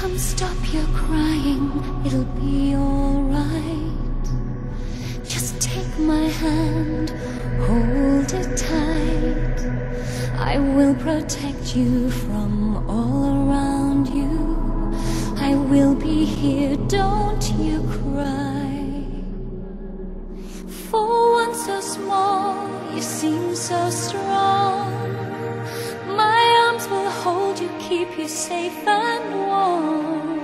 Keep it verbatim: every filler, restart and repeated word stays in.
Come stop your crying, it'll be alright. Just take my hand, hold it tight. I will protect you from all around you. I will be here, don't you cry. For one so small, you seem so strong. My arms will hold you, keep you safe and warm.